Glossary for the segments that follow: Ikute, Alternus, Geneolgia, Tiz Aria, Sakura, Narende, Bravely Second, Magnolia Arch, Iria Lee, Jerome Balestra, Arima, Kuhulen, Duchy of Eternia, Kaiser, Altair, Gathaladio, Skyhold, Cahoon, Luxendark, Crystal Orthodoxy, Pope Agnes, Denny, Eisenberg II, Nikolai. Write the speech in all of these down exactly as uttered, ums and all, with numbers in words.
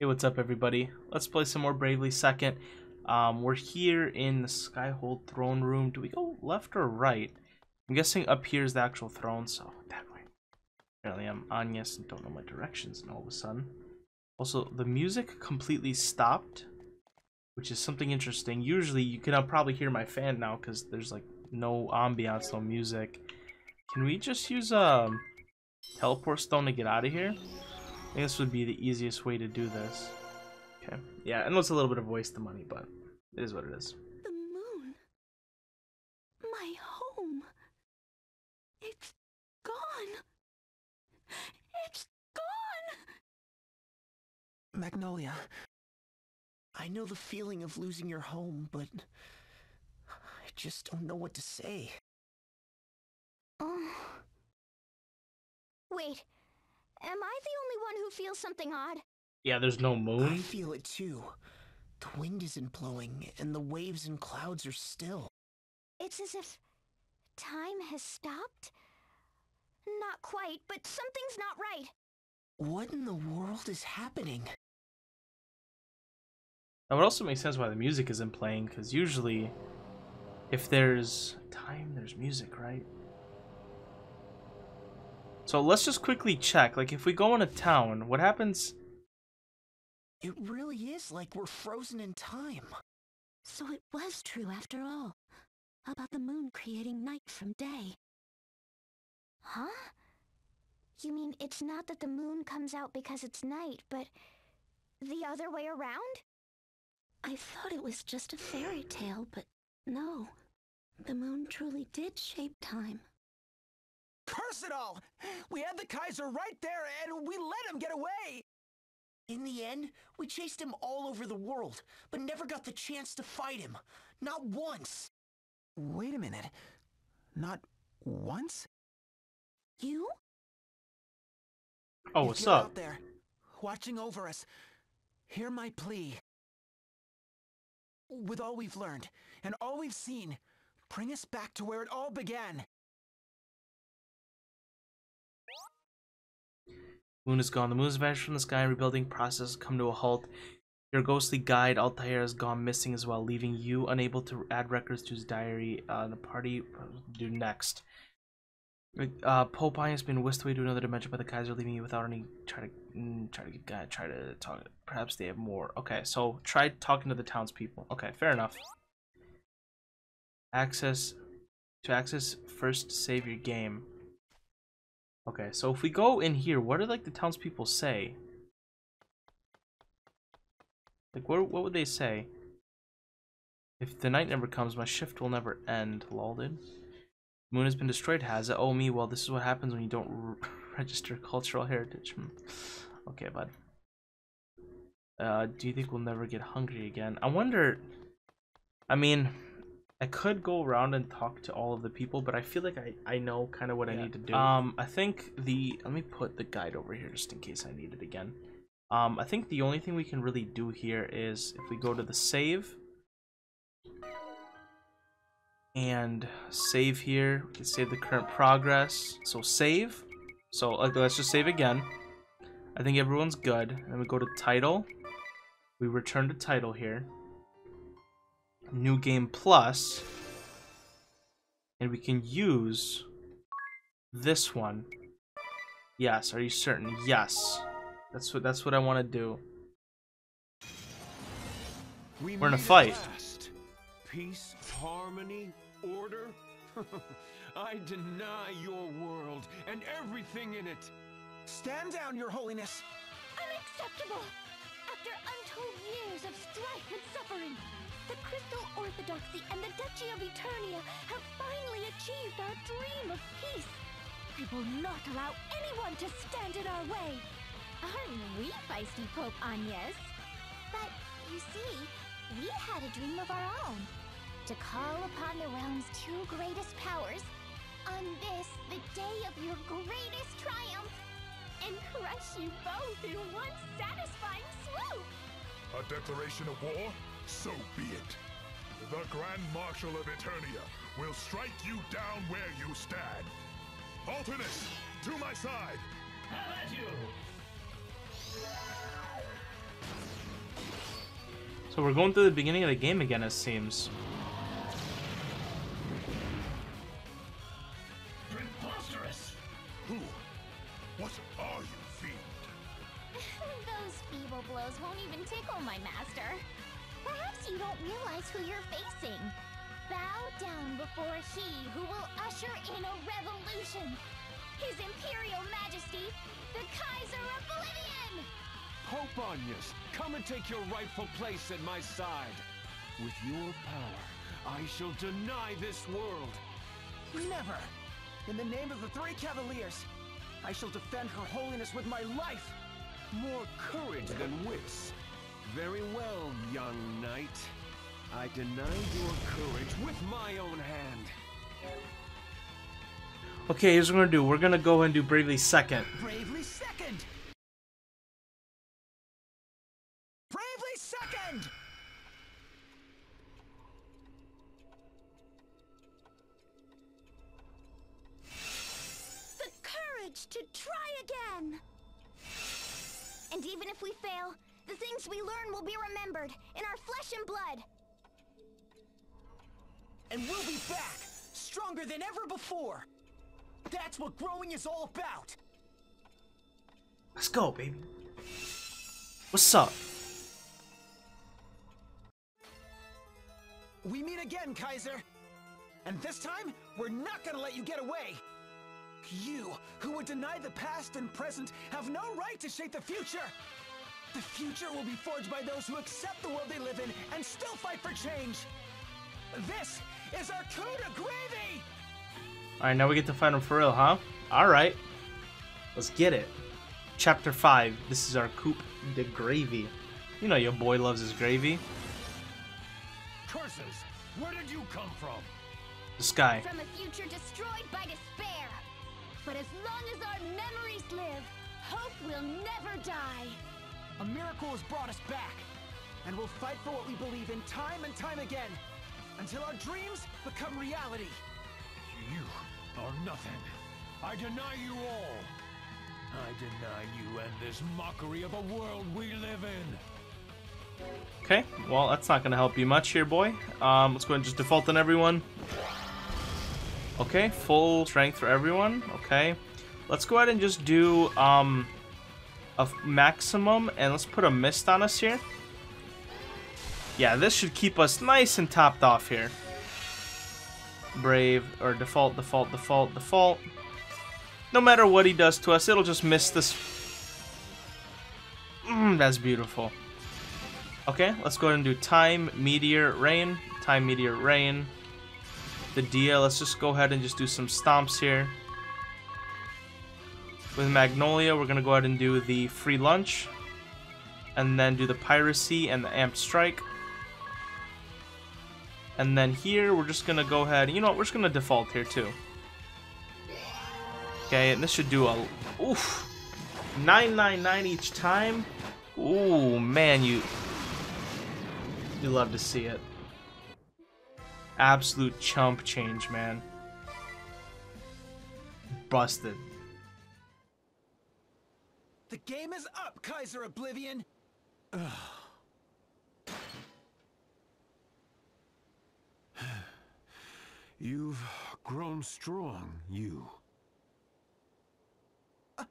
Hey, what's up, everybody? Let's play some more Bravely Second. Um, we're here in the Skyhold throne room. Do we go left or right? I'm guessing up here is the actual throne, so that way. Apparently I'm Agnes and don't know my directions, and all of a sudden. Also, the music completely stopped, which is something interesting. Usually, you can probably hear my fan now, because there's, like, no ambiance, no music. Can we just use a teleport stone to get out of here? I think this would be the easiest way to do this. Okay. Yeah, I know it's a little bit of a waste of money, but it is what it is. The moon. My home. It's gone. It's gone. Magnolia, I know the feeling of losing your home, but I just don't know what to say. Oh. Wait. Am I the only one who feels something odd? Yeah, there's no moon. I feel it too. The wind isn't blowing, and the waves and clouds are still. It's as if time has stopped? Not quite, but something's not right. What in the world is happening? That would also make sense why the music isn't playing, because usually, if there's time, there's music, right? So let's just quickly check, like if we go in a town, what happens? It really is like we're frozen in time. So it was true after all, about the moon creating night from day. Huh? You mean it's not that the moon comes out because it's night, but the other way around? I thought it was just a fairy tale, but no. The moon truly did shape time. Curse it all! We had the Kaiser right there, and we let him get away! In the end, we chased him all over the world, but never got the chance to fight him. Not once! Wait a minute. Not once? You? Oh, what's up? If you're out there, watching over us, hear my plea. With all we've learned, and all we've seen, bring us back to where it all began. Moon is gone. The moon has vanished from the sky and rebuilding process has come to a halt. Your ghostly guide, Altair, has gone missing as well, leaving you unable to add records to his diary. Uh, the party do next. Uh, Pope Agnes has been whisked away to another dimension by the Kaiser, leaving you without any. Try to try to uh, try to talk. Perhaps they have more. Okay, so try talking to the townspeople. Okay, fair enough. Access to access first. Save your game. Okay, so if we go in here, what do like the townspeople say? Like, what what would they say? If the night never comes, my shift will never end. Lol, dude. Moon has been destroyed, has it? Oh me, well, this is what happens when you don't re register cultural heritage. Okay, bud. Uh, do you think we'll never get hungry again? I wonder. I mean, I could go around and talk to all of the people, but I feel like I, I know kind of what yeah. I need to do. Um, I think the... Let me put the guide over here just in case I need it again. Um, I think the only thing we can really do here is if we go to the save. And save here. We can save the current progress. So save. So let's just save again. I think everyone's good. And then we go to title. We return to title here. New game plus, and we can use this one. Yes, are you certain? Yes, that's what that's what I want to do. We We're in a fight. Peace, harmony, order. I deny your world and everything in it. Stand down, Your Holiness. Unacceptable. After untold years of strife and suffering, the Crystal Orthodoxy and the Duchy of Eternia have finally achieved our dream of peace. We will not allow anyone to stand in our way. Aren't we feisty, Pope Agnes? But, you see, we had a dream of our own. To call upon the realm's two greatest powers. On this, the day of your greatest triumph. And crush you both in one satisfying swoop. A declaration of war? So be it. The Grand Marshal of Eternia will strike you down where you stand. Alternus, to my side! How about you? So we're going through the beginning of the game again, it seems. Preposterous! Who? What are you, fiend? Those feeble blows won't even tickle my master. Perhaps you don't realize who you're facing. Bow down before he who will usher in a revolution. His Imperial Majesty, the Kaiser of Oblivion! Pope Agnes, come and take your rightful place at my side. With your power, I shall deny this world. Never! In the name of the three cavaliers, I shall defend her holiness with my life. More courage than wits. Very well, young knight. I deny your courage with my own hand. Okay, here's what we're gonna do. We're gonna go and do Bravely Second. Bravely Second! Bravely Second! The courage to try again! And even if we fail, the things we learn will be remembered in our flesh and blood. And we'll be back, stronger than ever before. That's what growing is all about. Let's go, baby. What's up? We meet again, Kaiser. And this time, we're not gonna let you get away. You, who would deny the past and present, have no right to shape the future. The future will be forged by those who accept the world they live in and still fight for change. This is our coup de gravy! Alright, now we get to find him for real, huh? Alright. Let's get it. Chapter five. This is our coup de gravy. You know your boy loves his gravy. Curses! Where did you come from? The sky. From a future destroyed by despair. But as long as our memories live, hope will never die. A miracle has brought us back. And we'll fight for what we believe in time and time again. Until our dreams become reality. You are nothing. I deny you all. I deny you and this mockery of a world we live in. Okay, well, that's not going to help you much here, boy. Um, let's go ahead and just default on everyone. Okay, full strength for everyone. Okay, let's go ahead and just do um, a maximum, and let's put a mist on us here. Yeah, this should keep us nice and topped off here. Brave, or default, default, default, default. No matter what he does to us, it'll just miss this. Mm, that's beautiful. Okay, let's go ahead and do time, meteor, rain. Time, meteor, rain. The D L, let's just go ahead and just do some stomps here. With Magnolia, we're going to go ahead and do the free lunch. And then do the piracy and the amped strike. And then here, we're just gonna go ahead, you know what, we're just gonna default here too. Okay, and this should do a, oof, nine nine nine each time. Ooh, man, you, you love to see it. Absolute chump change, man. Busted. The game is up, Kaiser Oblivion. Ugh. You've grown strong, you. Uh,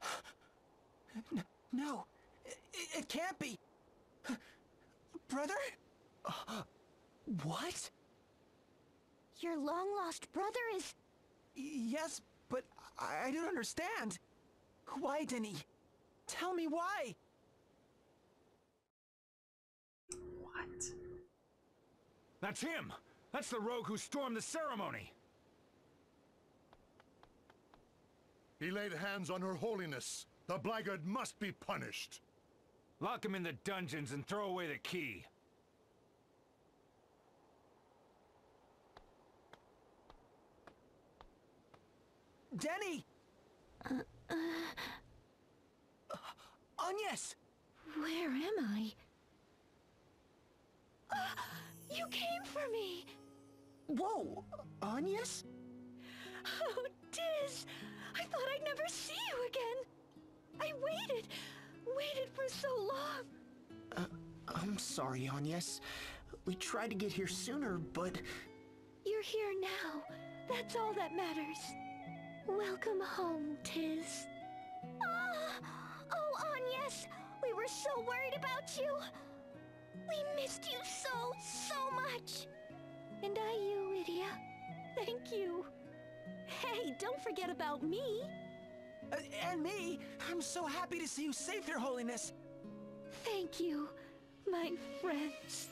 no, no it, it can't be. Brother? Uh, what? Your long-lost brother is... Yes, but I, I don't understand. Why didn't he? Tell me why. What? That's him. That's the rogue who stormed the ceremony! He laid hands on her holiness. The blackguard must be punished. Lock him in the dungeons and throw away the key. Denny! Uh, uh... Uh, Agnes! Where am I? Uh, you came for me! Whoa! Agnes? Oh, Tiz! I thought I'd never see you again! I waited! Waited for so long! Uh, um... I'm sorry, Agnes. We tried to get here sooner, but... You're here now. That's all that matters. Welcome home, Tiz. Ah! Oh, Agnes! We were so worried about you! We missed you so, so much! And I you, Iria. Thank you. Hey, don't forget about me! Uh, and me! I'm so happy to see you safe, Your Holiness! Thank you, my friends.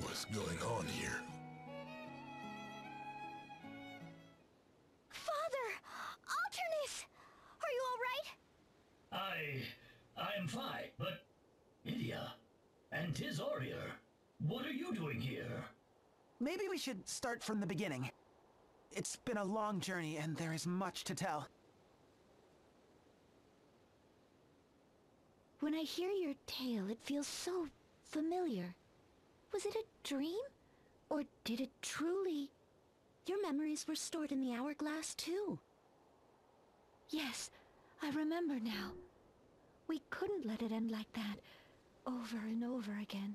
What's going on here? Father! Alternus! Are you all right? I... I'm fine, but... Iria... and Tiz Aria... what are you doing here? Maybe we should start from the beginning. It's been a long journey, and there is much to tell. When I hear your tale, it feels so familiar. Was it a dream? Or did it truly... Your memories were stored in the hourglass, too. Yes, I remember now. We couldn't let it end like that, over and over again.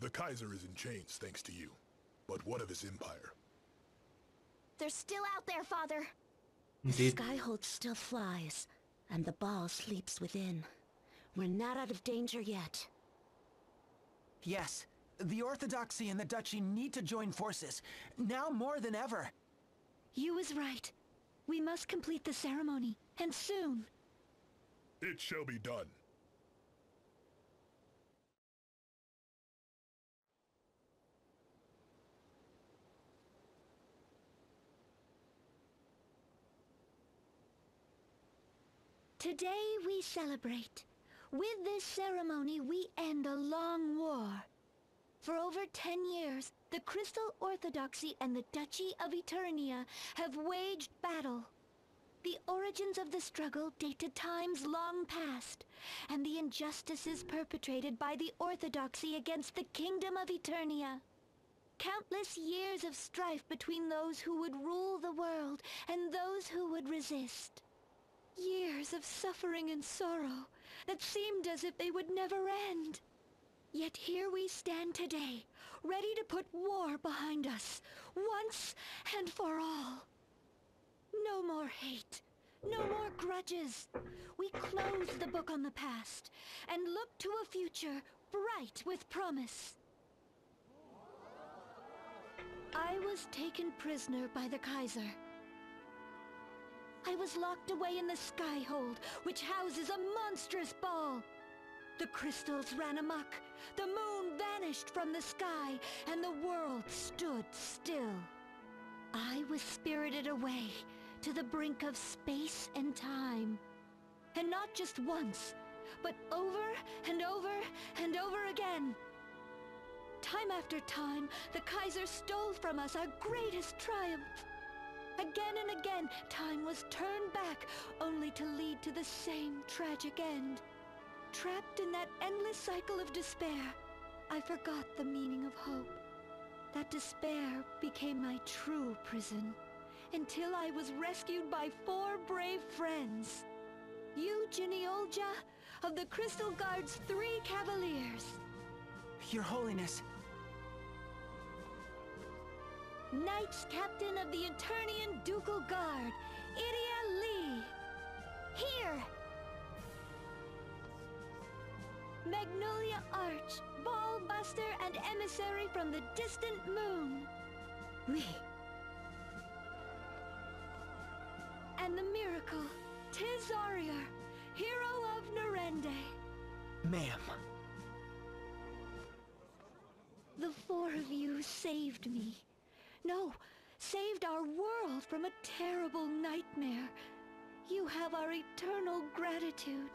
The Kaiser is in chains, thanks to you. But what of his empire? They're still out there, Father! Indeed. The Skyhold still flies, and the ball sleeps within. We're not out of danger yet. Yes, the Orthodoxy and the Duchy need to join forces, now more than ever. You is right. We must complete the ceremony, and soon. It shall be done. Today we celebrate. With this ceremony, we end a long war. For over ten years, the Crystal Orthodoxy and the Duchy of Eternia have waged battle. The origins of the struggle date to times long past, and the injustices perpetrated by the Orthodoxy against the Kingdom of Eternia. Countless years of strife between those who would rule the world and those who would resist. Years of suffering and sorrow that seemed as if they would never end. Yet here we stand today, ready to put war behind us, once and for all. No more hate, no more grudges. We close the book on the past and look to a future bright with promise. I was taken prisoner by the Kaiser. I was locked away in the Skyhold, which houses a monstrous ball. The crystals ran amok, the moon vanished from the sky, and the world stood still. I was spirited away to the brink of space and time. And not just once, but over and over and over again. Time after time, the Kaiser stole from us our greatest triumph. Again and again, time was turned back, only to lead to the same tragic end. Trapped in that endless cycle of despair, I forgot the meaning of hope. That despair became my true prison, until I was rescued by four brave friends. You, Geneolgia, of the Crystal Guard's three cavaliers. Your Holiness. Knight's Captain of the Eternian Ducal Guard, Iria Lee. Here! Magnolia Arch, Ball Buster and Emissary from the Distant Moon. Me. And the Miracle, Tiz Aria, Hero of Narende. Ma'am. The four of you saved me. No, saved our world from a terrible nightmare. You have our eternal gratitude.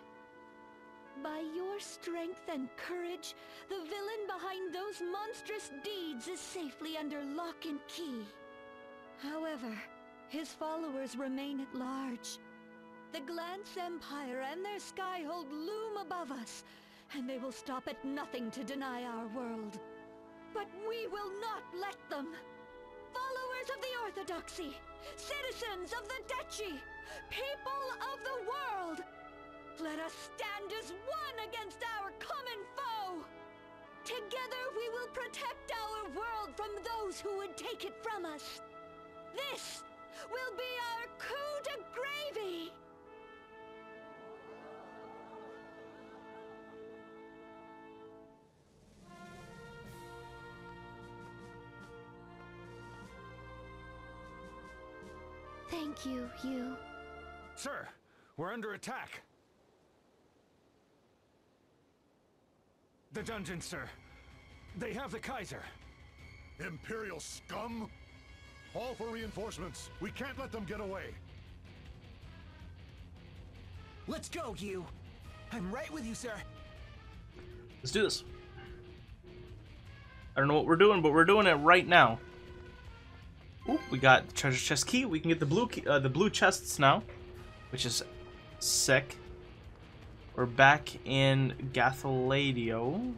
By your strength and courage, the villain behind those monstrous deeds is safely under lock and key. However, his followers remain at large. The Glance Empire and their Skyhold loom above us, and they will stop at nothing to deny our world. But we will not let them! Followers of the Orthodoxy, citizens of the Duchy, people of the world, Let us stand as one against our common foe! Together we will protect our world from those who would take it from us. This will be our coup de gravy! Thank you, you. Sir, we're under attack. The dungeon, sir. They have the Kaiser. Imperial scum? Call for reinforcements. We can't let them get away. Let's go, you. I'm right with you, sir. Let's do this. I don't know what we're doing, but we're doing it right now. Ooh, we got the treasure chest key. We can get the blue key, uh, the blue chests now, which is sick. We're back in Gathaladio. What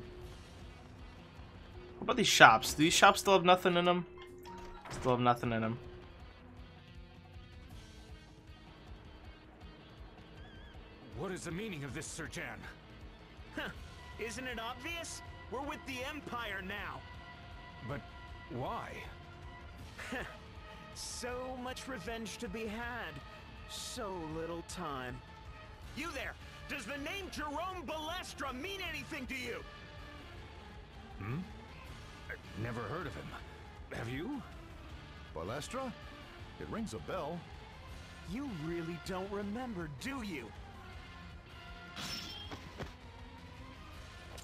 about these shops? Do these shops still have nothing in them? Still have nothing in them. What is the meaning of this, Sir Jan? Huh. Isn't it obvious? We're with the Empire now. But why? So much revenge to be had. So little time. You there! Does the name Jerome Balestra mean anything to you? Hmm? I've never heard of him. Have you? Balestra? It rings a bell. You really don't remember, do you?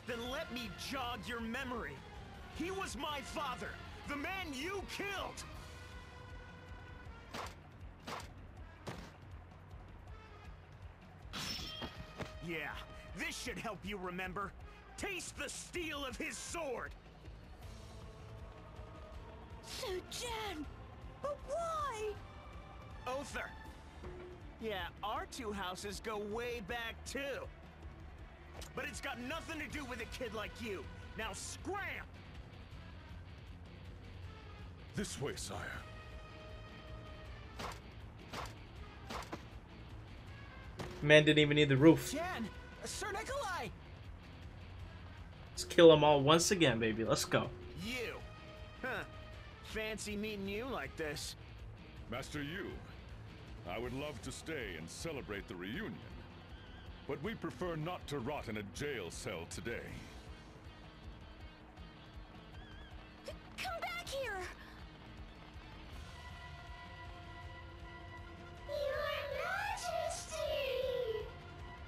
Then let me jog your memory. He was my father, the man you killed! Yeah, this should help you remember. Taste the steel of his sword! Sir Jan, but why? Other. Yeah, our two houses go way back too. But it's got nothing to do with a kid like you. Now scram! This way, sire. Man didn't even need the roof. Jan, Sir Nikolai. Let's kill them all once again, baby. Let's go. You, huh? Fancy meeting you like this, Master Yu. I would love to stay and celebrate the reunion, but we prefer not to rot in a jail cell today. Come back here.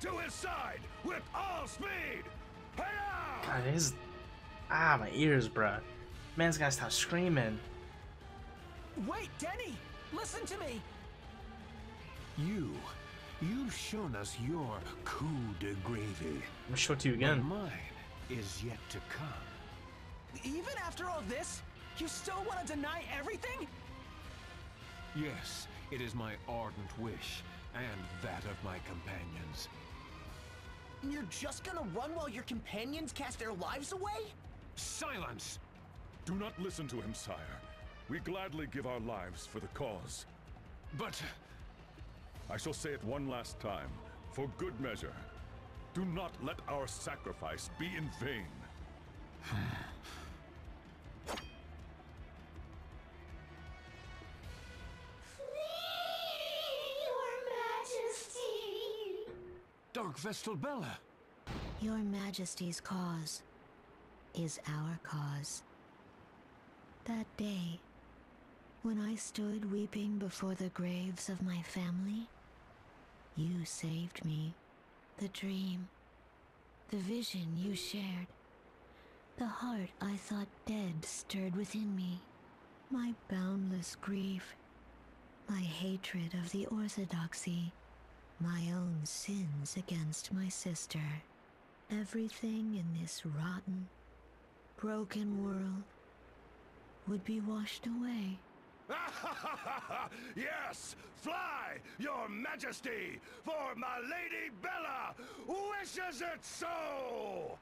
To his side with all speed! Hi-ya! God, his ah, my ears, bruh. Man's gotta stop screaming. Wait, Denny, listen to me. You, you've shown us your coup de gravy. I'm gonna show it to you again. But mine is yet to come. Even after all this, you still want to deny everything? Yes, it is my ardent wish, and that of my companions. You're just gonna run while your companions cast their lives away? Silence! Do not listen to him, sire. We gladly give our lives for the cause. But... I shall say it one last time, for good measure. Do not let our sacrifice be in vain. Vestal Bella. Your Majesty's cause is our cause. That day, when I stood weeping before the graves of my family, you saved me. The dream, the vision you shared, the heart I thought dead stirred within me. My boundless grief, my hatred of the Orthodoxy, my own sins against my sister. Everything in this rotten, broken world would be washed away. Yes! Fly, Your Majesty, for my Lady Bella wishes it so!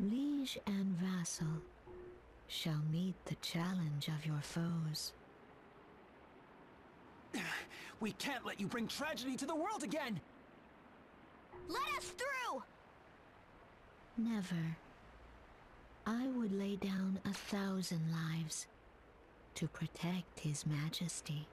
Liege and vassal shall meet the challenge of your foes. We can't let you bring tragedy to the world again! Let us through! Never. I would lay down a thousand lives to protect His Majesty.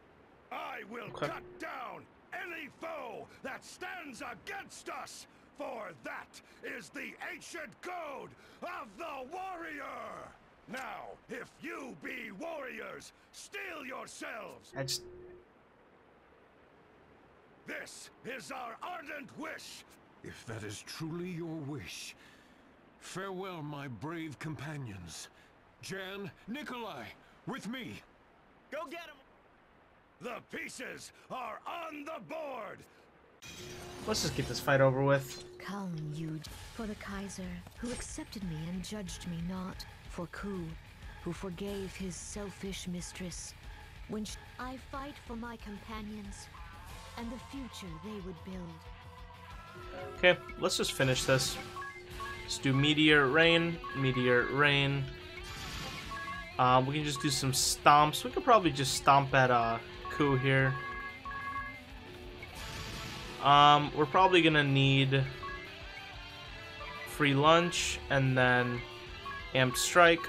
I will okay. cut down any foe that stands against us, for that is the ancient code of the warrior! Now, if you be warriors, steel yourselves! That's... This is our ardent wish! If that is truly your wish, farewell, my brave companions. Jan, Nikolai, with me! Go get him! The pieces are on the board! Let's just get this fight over with. Come, you, for the Kaiser, who accepted me and judged me not. For Ku, who forgave his selfish mistress. When sh I fight for my companions, and the future they would build. Okay, let's just finish this. Let's do Meteor Rain, Meteor Rain. Uh, we can just do some stomps. We could probably just stomp at uh, Ku here. Um, we're probably gonna need free lunch and then Amp Strike.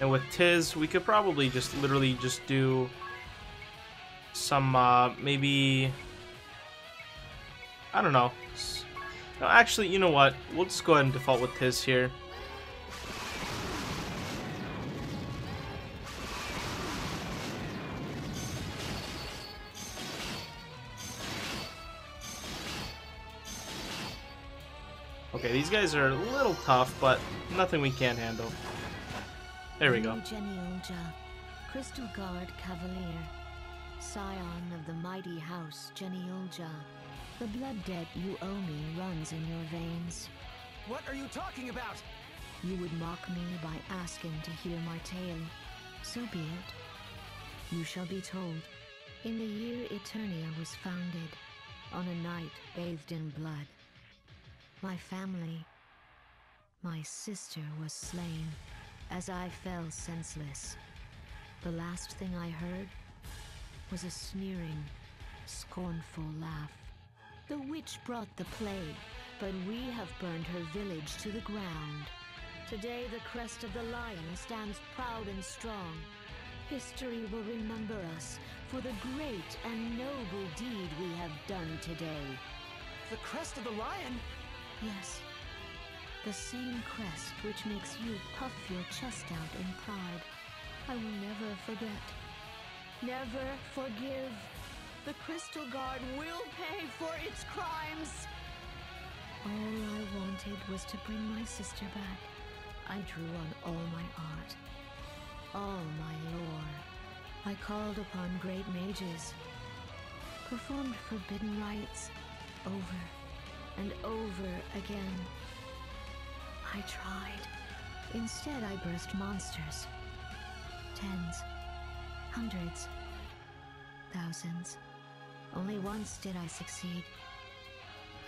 And with Tiz, we could probably just literally just do some, uh, maybe, I don't know. No, actually, you know what? We'll just go ahead and default with Tiz here. Okay, these guys are a little tough, but nothing we can't handle. There we go. Geneolgia, Crystal Guard Cavalier, Scion of the mighty house Geneolgia. The blood debt you owe me runs in your veins. What are you talking about? You would mock me by asking to hear my tale. So be it. You shall be told. In the year Eternia was founded, on a night bathed in blood, my family, my sister, was slain as I fell senseless. The last thing I heard was a sneering, scornful laugh. The witch brought the plague, but we have burned her village to the ground. Today the crest of the lion stands proud and strong. History will remember us for the great and noble deed we have done today. The crest of the lion? Yes, the same crest which makes you puff your chest out in pride. I will never forget, never forgive. The Crystal Guard will pay for its crimes. All I wanted was to bring my sister back. I drew on all my art, all my lore. I called upon great mages, performed forbidden rites over and over again. I tried. Instead, I burst monsters. Tens, hundreds, thousands. Only once did I succeed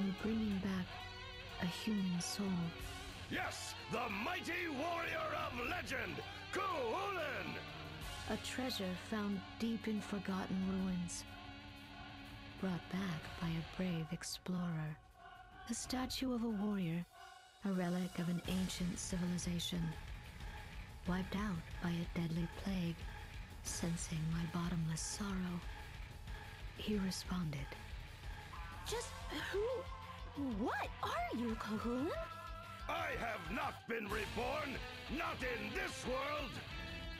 in bringing back a human soul. Yes, the mighty warrior of legend, Kuhulen! A treasure found deep in forgotten ruins, brought back by a brave explorer. A statue of a warrior, a relic of an ancient civilization, wiped out by a deadly plague. Sensing my bottomless sorrow, he responded. Just who, what are you, Cahoon? I have not been reborn, not in this world.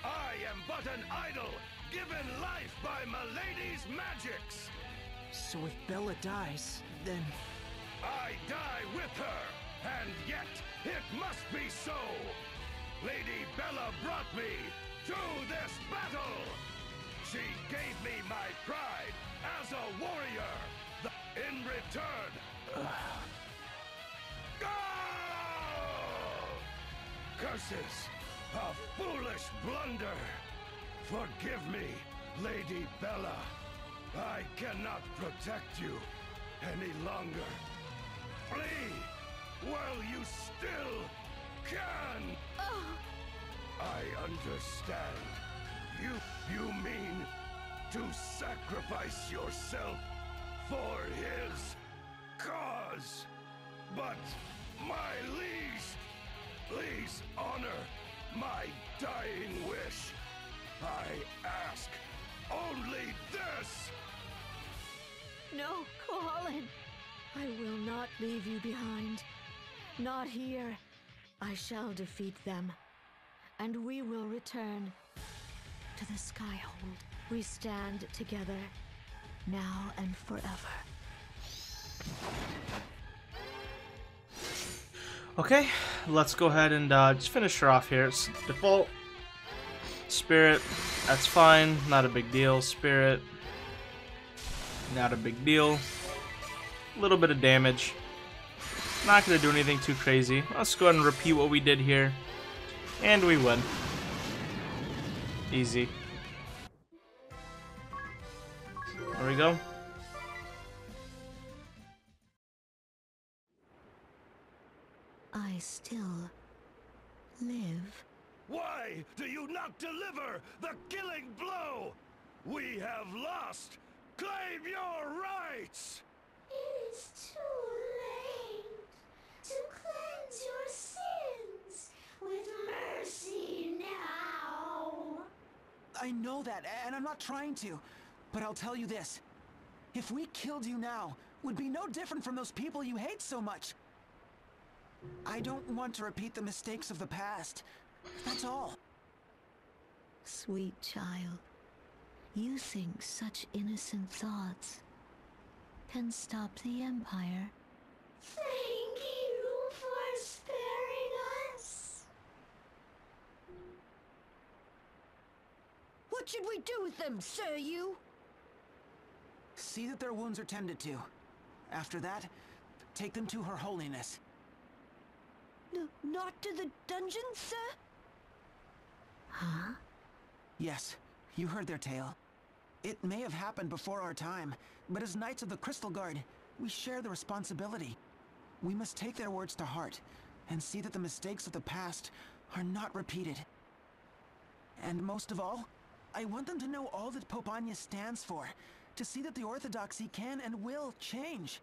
I am but an idol, given life by Milady's magics. So if Bella dies, then... I die with her, and yet it must be so. Lady Bella brought me to this battle. She gave me my pride as a warrior. The in return, uh. go! Curses, a foolish blunder. Forgive me, Lady Bella. I cannot protect you any longer. Flee while you still can! Oh. I understand. You you mean to sacrifice yourself for his want, my least! Please honor my dying wish. I ask only this! No, Kuhulen! I will not leave you behind. Not here. I shall defeat them. And we will return to the Skyhold. We stand together, now and forever. Okay, let's go ahead and uh, just finish her off here. It's default. Spirit, that's fine. Not a big deal. Spirit, not a big deal. A little bit of damage. Not going to do anything too crazy. Let's go ahead and repeat what we did here. And we win. Easy. There we go. I still live. Why do you not deliver the killing blow? We have lost. Claim your rights! It is too late to cleanse your sins with mercy now. I know that, and I'm not trying to, but I'll tell you this. If we killed you now, would be no different from those people you hate so much. I don't want to repeat the mistakes of the past. That's all. Sweet child, you think such innocent thoughts can stop the Empire. Thank you for sparing us. What should we do with them, sir, you? See that their wounds are tended to. After that, take them to Her Holiness. No, not to the dungeon, sir? Huh? Yes, you heard their tale. It may have happened before our time, but as Knights of the Crystal Guard, we share the responsibility. We must take their words to heart, and see that the mistakes of the past are not repeated. And most of all, I want them to know all that Pope Agnes stands for, to see that the Orthodoxy can and will change.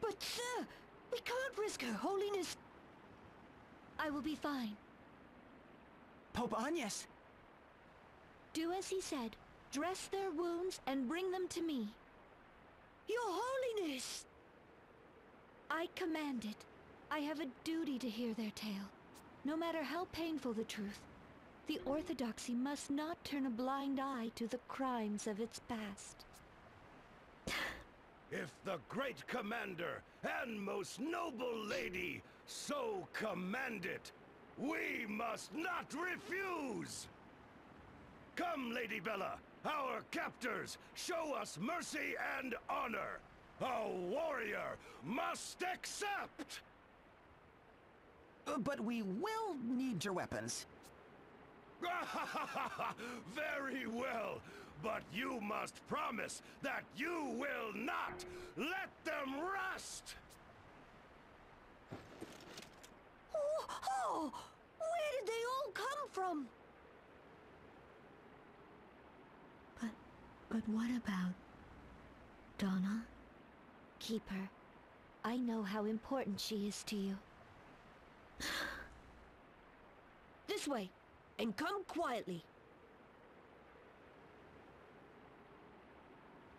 But sir, we can't risk Her Holiness. I will be fine. Pope Agnes! Do as he said. Dress their wounds and bring them to me. Your Holiness! I command it. I have a duty to hear their tale. No matter how painful the truth, the Orthodoxy must not turn a blind eye to the crimes of its past. If the great commander and most noble lady so command it, we must not refuse! Come, Lady Bella, our captors show us mercy and honor. A warrior must accept! Uh, but we will need your weapons. Very well, but you must promise that you will not let them rust! Oh, oh, where did they all come from? But, but what about Donna? Keep her. I know how important she is to you. This way, and come quietly.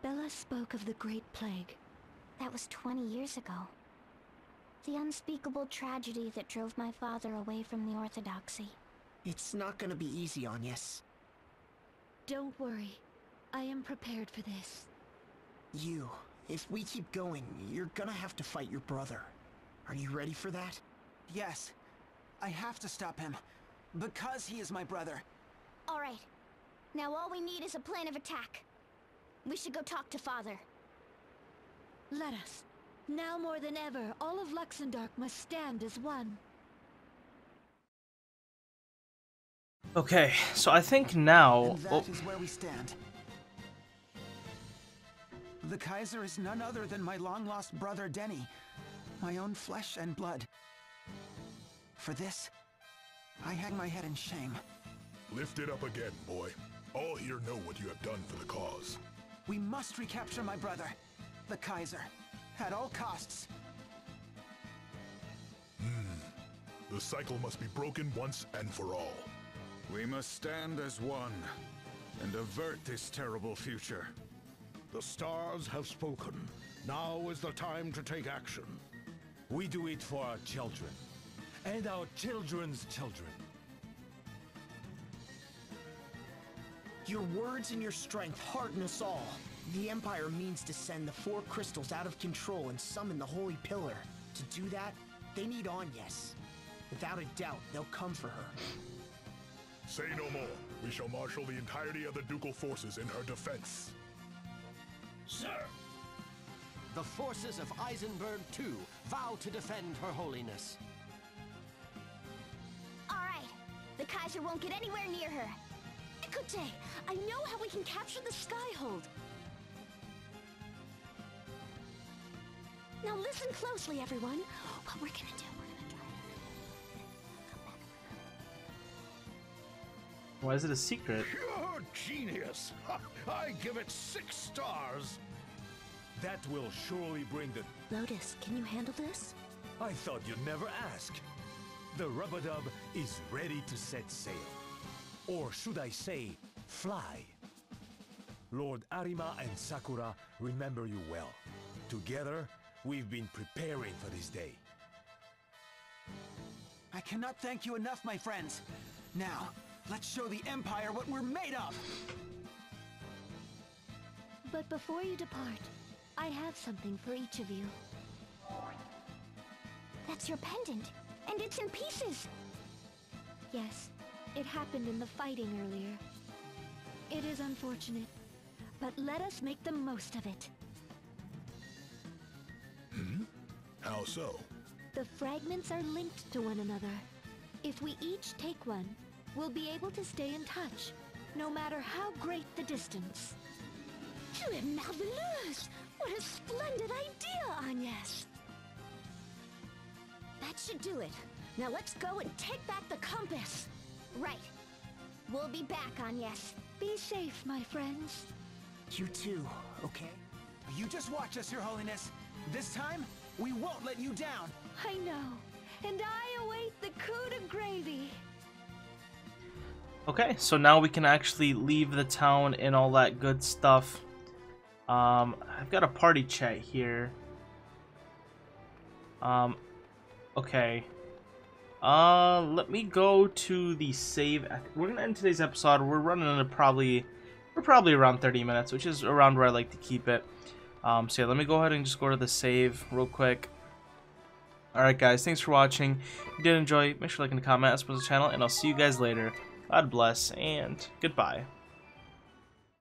Bella spoke of the Great Plague. That was twenty years ago. The unspeakable tragedy that drove my father away from the Orthodoxy. It's not gonna be easy, Agnes. Don't worry. I am prepared for this. You. If we keep going, you're gonna have to fight your brother. Are you ready for that? Yes. I have to stop him. Because he is my brother. Alright. Now all we need is a plan of attack. We should go talk to Father. Let us. Now more than ever, all of Luxendark must stand as one. Okay, so I think now... And that oh. is where we stand. The Kaiser is none other than my long-lost brother, Denny. My own flesh and blood. For this, I hang my head in shame. Lift it up again, boy. All here know what you have done for the cause. We must recapture my brother, the Kaiser, at all costs. The cycle must be broken once and for all. We must stand as one and avert this terrible future. The stars have spoken. Now is the time to take action. We do it for our children and our children's children. Your words and your strength hearten us all. The Empire means to send the four crystals out of control and summon the Holy Pillar. To do that, they need Agnes. Without a doubt, they'll come for her. Say no more. We shall marshal the entirety of the ducal forces in her defense. Sir! The forces of Eisenberg the Second vow to defend her holiness. All right. The Kaiser won't get anywhere near her. Ikute, I know how we can capture the Skyhold. Now listen closely, everyone. What we're gonna do, we're gonna try to come back around. Why is it a secret? Pure genius! I give it six stars! That will surely bring the... Lotus, can you handle this? I thought you'd never ask. The Rub-a-Dub is ready to set sail. Or should I say, fly. Lord Arima and Sakura remember you well. Together, we've been preparing for this day. I cannot thank you enough, my friends. Now, let's show the Empire what we're made of! But before you depart, I have something for each of you. That's your pendant, and it's in pieces! Yes, it happened in the fighting earlier. It is unfortunate, but let us make the most of it. Hmm? How so? The fragments are linked to one another. If we each take one, we'll be able to stay in touch, no matter how great the distance. Tu es merveilleuse! What a splendid idea, Agnes! That should do it. Now let's go and take back the compass! Right. We'll be back, Agnes. Be safe, my friends. You too, okay? You just watch us, Your Holiness. This time, we won't let you down. I know. And I await the coup de gravy. Okay, so now we can actually leave the town and all that good stuff. Um, I've got a party chat here. Um, okay. Uh, let me go to the save. We're gonna end today's episode. We're running into probably, we're probably around thirty minutes, which is around where I like to keep it. Um, so yeah, let me go ahead and just go to the save real quick. Alright guys, thanks for watching. If you did enjoy, make sure to like and comment, as well as the channel, and I'll see you guys later. God bless, and goodbye.